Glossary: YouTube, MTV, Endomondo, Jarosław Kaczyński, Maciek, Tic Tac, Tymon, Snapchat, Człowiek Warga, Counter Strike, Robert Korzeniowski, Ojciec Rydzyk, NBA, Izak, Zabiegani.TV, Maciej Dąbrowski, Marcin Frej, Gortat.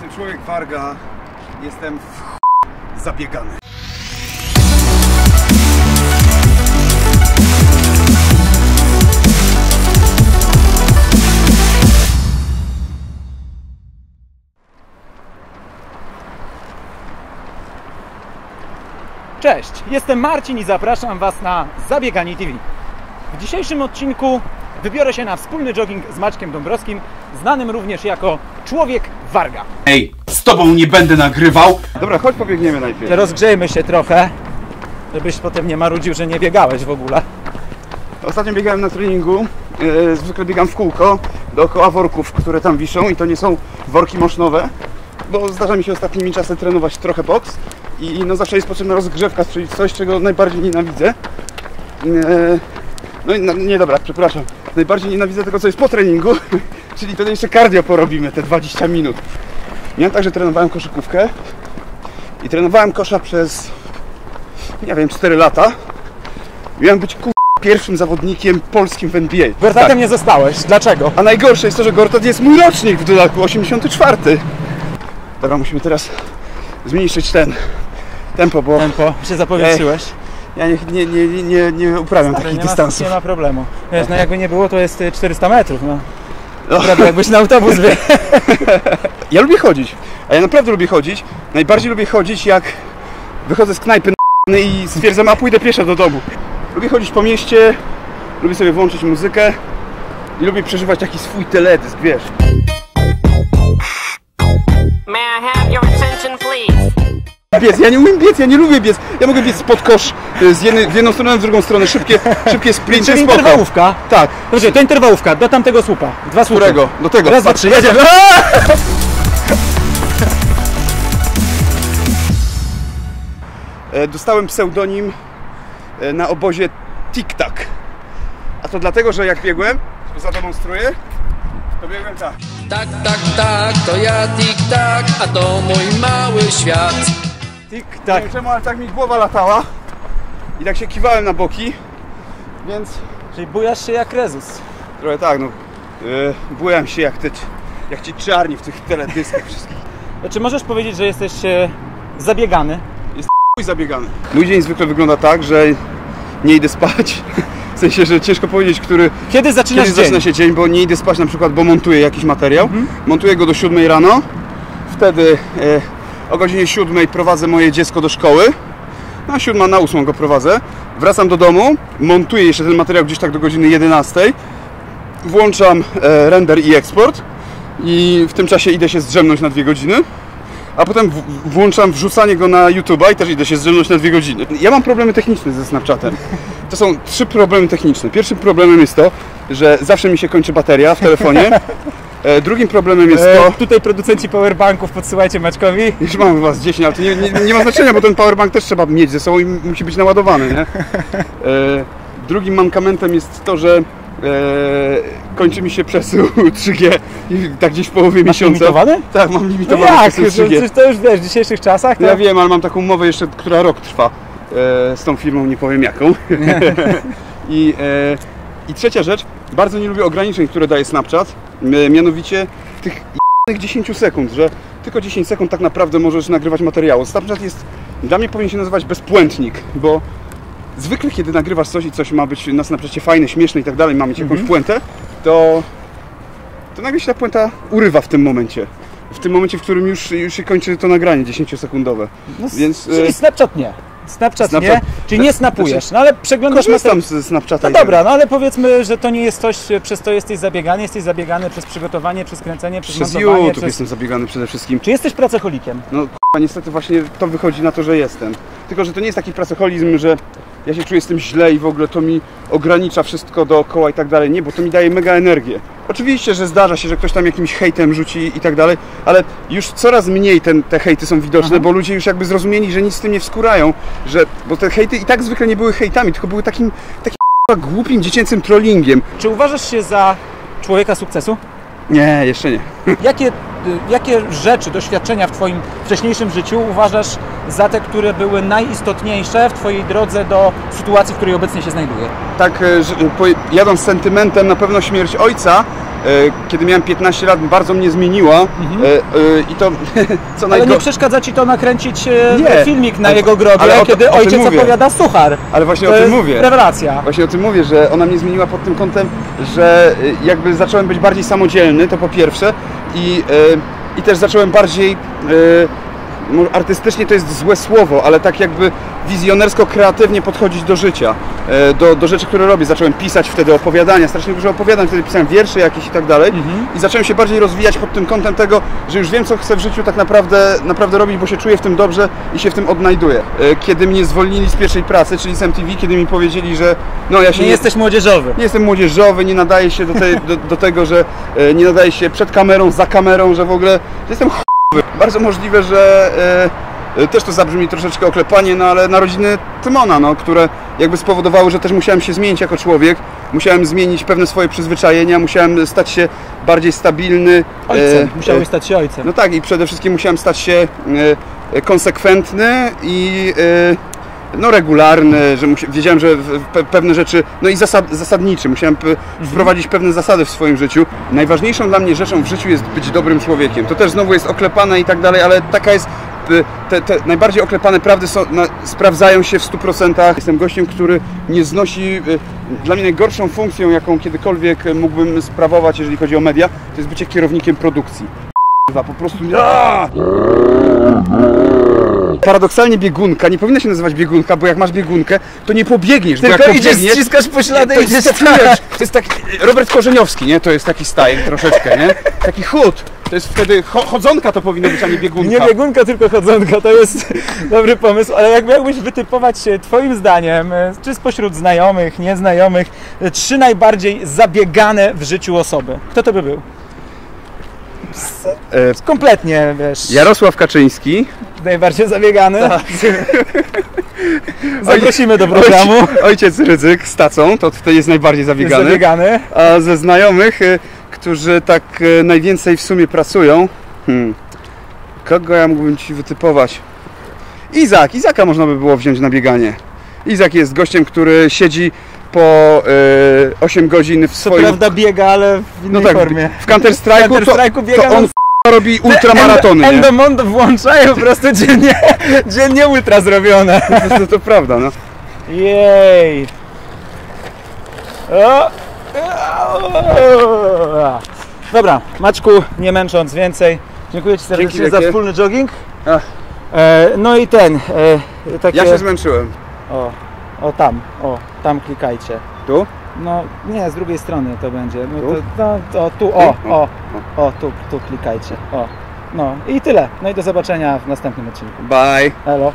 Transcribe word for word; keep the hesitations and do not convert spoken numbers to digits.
Jestem człowiek warga, jestem w ch... zabiegany. Cześć, jestem Marcin i zapraszam Was na Zabiegani T V. W dzisiejszym odcinku wybiorę się na wspólny jogging z Maćkiem Dąbrowskim, znanym również jako Człowiek Warga. Ej, z Tobą nie będę nagrywał. Dobra, chodź pobiegniemy najpierw. Rozgrzejmy się trochę, żebyś potem nie marudził, że nie biegałeś w ogóle. Ostatnio biegałem na treningu, yy, zwykle biegam w kółko dookoła worków, które tam wiszą i to nie są worki mosznowe, bo zdarza mi się ostatnimi czasy trenować trochę boks i no zawsze jest potrzebna rozgrzewka, czyli coś, czego najbardziej nienawidzę. Yy, no nie, nie dobra, przepraszam. Najbardziej nienawidzę tego, co jest po treningu, czyli tutaj jeszcze cardio porobimy, te dwadzieścia minut. Ja także trenowałem koszykówkę i trenowałem kosza przez, nie wiem, cztery lata. Miałem być ku... pierwszym zawodnikiem polskim w N B A. Gortatem tak. Nie zostałeś, dlaczego? A najgorsze jest to, że Gortat jest mój rocznik w dodatku, osiemdziesiąty czwarty. Dobra, musimy teraz zmniejszyć ten tempo, bo... Tempo, się zapowietrzyłeś. Ja nie, nie, nie, nie, nie uprawiam Stary, takich nie dystansów. Ma, nie ma problemu. Wiesz, no jakby nie było, to jest czterysta metrów, no. no. Prawda, jakbyś na autobus wie. Ja lubię chodzić, a ja naprawdę lubię chodzić. Najbardziej lubię chodzić, jak wychodzę z knajpy n***ny i stwierdzam, a pójdę pieszo do domu. Lubię chodzić po mieście, lubię sobie włączyć muzykę i lubię przeżywać taki swój teledysk, wiesz. May I have your attention, please? Biec, ja nie umiem biec, ja nie lubię biec. Ja mogę biec spod kosz z jednej, w jedną stronę, w drugą stronę. Szybkie, szybkie sprinty, spoko. Interwałówka? Tak. Dobrze, to interwałówka, do tamtego słupa. Dwa słupy. Którego? Do tego. Raz, dwa, trzy, jedziemy. Dostałem pseudonim na obozie Tic Tac. A to dlatego, że jak biegłem, to zademonstruję, to biegłem tak. Tak, tak, tak, to ja Tic Tac, a to mój mały świat. Tic Tac. Nie wiem czemu, ale tak mi głowa latała i tak się kiwałem na boki, więc... Czyli bujasz się jak Rezus. Trochę tak, no. Yy, bujam się jak, te, jak ci czarni w tych teledyskach wszystkich. Czy możesz powiedzieć, że jesteś e, zabiegany? Jest chuj zabiegany. Mój dzień zwykle wygląda tak, że nie idę spać. W sensie, że ciężko powiedzieć, który... Kiedy zaczynasz kiedy dzień? Zaczyna się dzień, bo nie idę spać na przykład, bo montuję jakiś materiał. Mhm. Montuję go do siódmej rano. Wtedy... Yy, O godzinie siódmej prowadzę moje dziecko do szkoły. Na siódmą, na ósmą go prowadzę. Wracam do domu, montuję jeszcze ten materiał gdzieś tak do godziny jedenastej. Włączam e, render i eksport. I w tym czasie idę się zdrzemnąć na dwie godziny. A potem w, włączam wrzucanie go na YouTube'a i też idę się zdrzemnąć na dwie godziny. Ja mam problemy techniczne ze Snapchatem. To są trzy problemy techniczne. Pierwszym problemem jest to, że zawsze mi się kończy bateria w telefonie. Drugim problemem jest to... E, tutaj producenci powerbanków, podsyłajcie Maćkowi. Już mam was dziesięć, ale to nie, nie, nie ma znaczenia, bo ten powerbank też trzeba mieć ze sobą i musi być naładowany, nie? E, drugim mankamentem jest to, że e, kończy mi się przesył trzy G i tak gdzieś w połowie Masz miesiąca. limitowany? Tak, mam limitowany no jak? przesył trzy G. To już wiesz, w dzisiejszych czasach... To... Ja wiem, ale mam taką umowę jeszcze, która rok trwa e, z tą firmą, nie powiem jaką. I, e, I trzecia rzecz, bardzo nie lubię ograniczeń, które daje Snapchat. Mianowicie tych dziesięć sekund, że tylko dziesięć sekund tak naprawdę możesz nagrywać materiału. Snapchat jest, dla mnie powinien się nazywać bezpłętnik, bo zwykle kiedy nagrywasz coś i coś ma być na Snapchacie fajne, śmieszne i tak dalej, ma mieć jakąś mhm. puentę, to, to nagle się ta puenta urywa w tym momencie. W tym momencie, w którym już, już się kończy to nagranie dziesięciosekundowe. No, więc, czyli Snapchat nie. Snapchat, Snapchat nie, czyli nie snapujesz, no ale przeglądasz materiał. z Snapchata. No dobra, no ale powiedzmy, że to nie jest coś, przez to jesteś zabiegany, jesteś zabiegany przez przygotowanie, przez kręcenie, przez montowanie. Przez YouTube przez... jestem zabiegany przede wszystkim. Czy jesteś pracocholikiem? No k***a, niestety właśnie to wychodzi na to, że jestem. Tylko, że to nie jest taki pracocholizm, że ja się czuję z tym źle i w ogóle to mi ogranicza wszystko dookoła i tak dalej. Nie, bo to mi daje mega energię. Oczywiście, że zdarza się, że ktoś tam jakimś hejtem rzuci i tak dalej, ale już coraz mniej ten, te hejty są widoczne, Aha. bo ludzie już jakby zrozumieli, że nic z tym nie wskurają, że, bo te hejty i tak zwykle nie były hejtami, tylko były takim, takim głupim, dziecięcym trollingiem. Czy uważasz się za człowieka sukcesu? Nie, jeszcze nie. Jakie, jakie rzeczy, doświadczenia w Twoim wcześniejszym życiu uważasz za te, które były najistotniejsze w Twojej drodze do sytuacji, w której obecnie się znajduje? Tak, że, jadąc z sentymentem na pewno śmierć ojca, kiedy miałem piętnaście lat, bardzo mnie zmieniła. Mhm. e, e, i to, co najgorsze. Ale nie przeszkadza ci to nakręcić nie. filmik na ale, jego grobie, ale o, kiedy o, o ojciec opowiada suchar. Ale właśnie to o tym mówię. Rewelacja. Właśnie o tym mówię, że ona mnie zmieniła pod tym kątem, że jakby zacząłem być bardziej samodzielny, to po pierwsze, i, e, i też zacząłem bardziej... E, artystycznie to jest złe słowo, ale tak jakby wizjonersko, kreatywnie podchodzić do życia, do, do rzeczy, które robię. Zacząłem pisać wtedy opowiadania, strasznie dużo opowiadań, wtedy pisałem wiersze jakieś i tak dalej. Mhm. I zacząłem się bardziej rozwijać pod tym kątem tego, że już wiem, co chcę w życiu tak naprawdę, naprawdę robić, bo się czuję w tym dobrze i się w tym odnajduję. Kiedy mnie zwolnili z pierwszej pracy, czyli z M T V, kiedy mi powiedzieli, że no ja się... Nie, nie jesteś młodzieżowy. Nie jestem młodzieżowy, nie nadaję się do, tej, do, do tego, że nie nadaję się przed kamerą, za kamerą, że w ogóle... Że jestem ch... Bardzo możliwe, że e, też to zabrzmi troszeczkę oklepanie, no ale narodziny Tymona, no, które jakby spowodowały, że też musiałem się zmienić jako człowiek. Musiałem zmienić pewne swoje przyzwyczajenia, musiałem stać się bardziej stabilny. Ojcem, e, musiałeś e, stać się ojcem. No tak, i przede wszystkim musiałem stać się e, konsekwentny i e, no, regularny, że wiedziałem, że pe pewne rzeczy, no i zasad zasadniczy, musiałem pe mhm. wprowadzić pewne zasady w swoim życiu. Najważniejszą dla mnie rzeczą w życiu jest być dobrym człowiekiem. To też znowu jest oklepane i tak dalej, ale taka jest, te, te najbardziej oklepane prawdy są, na, sprawdzają się w stu procentach. Jestem gościem, który nie znosi, dla mnie najgorszą funkcją, jaką kiedykolwiek mógłbym sprawować, jeżeli chodzi o media, to jest bycie kierownikiem produkcji. Po prostu... Aaaa! Paradoksalnie biegunka, nie powinna się nazywać biegunka, bo jak masz biegunkę, to nie pobiegniesz. Tylko jak idziesz, ściskasz pośladę i idziesz. To jest taki Robert Korzeniowski, nie? To jest taki style troszeczkę, nie? Taki chód. To jest wtedy cho chodzonka to powinno być, a nie biegunka. Nie biegunka, tylko chodzonka. To jest dobry pomysł. Ale jak miałbyś wytypować twoim zdaniem, czy spośród znajomych, nieznajomych, trzy najbardziej zabiegane w życiu osoby? Kto to by był? Z, z kompletnie, wiesz... Jarosław Kaczyński. Najbardziej zabiegany. Tak. Zaprosimy do programu. Ojciec, ojciec Rydzyk z tacą, to tutaj jest najbardziej zabiegany. Jest zabiegany. A ze znajomych, którzy tak najwięcej w sumie pracują... Hmm. Kogo ja mógłbym ci wytypować? Izak. Izaka można by było wziąć na bieganie. Izak jest gościem, który siedzi po y, osiem godzin w swoim... Co prawda biega, ale w innej no tak, formie. W Counter Strike'u to, biega to on no... f... robi ultramaratony. Endomondo włączają po prostu dziennie, dziennie ultra zrobione. To, to prawda, no. Jej. O. O. Dobra, Maćku, nie męcząc więcej, dziękuję ci serdecznie. Dzięki za takie... wspólny jogging. Ach. E, no i ten... E, takie... Ja się zmęczyłem. O. O tam, o, tam klikajcie. Tu? No nie, z drugiej strony to będzie. No, tu? To, no, to, tu, o, o, o, tu, tu klikajcie. O. No i tyle. No i do zobaczenia w następnym odcinku. Bye. Hello.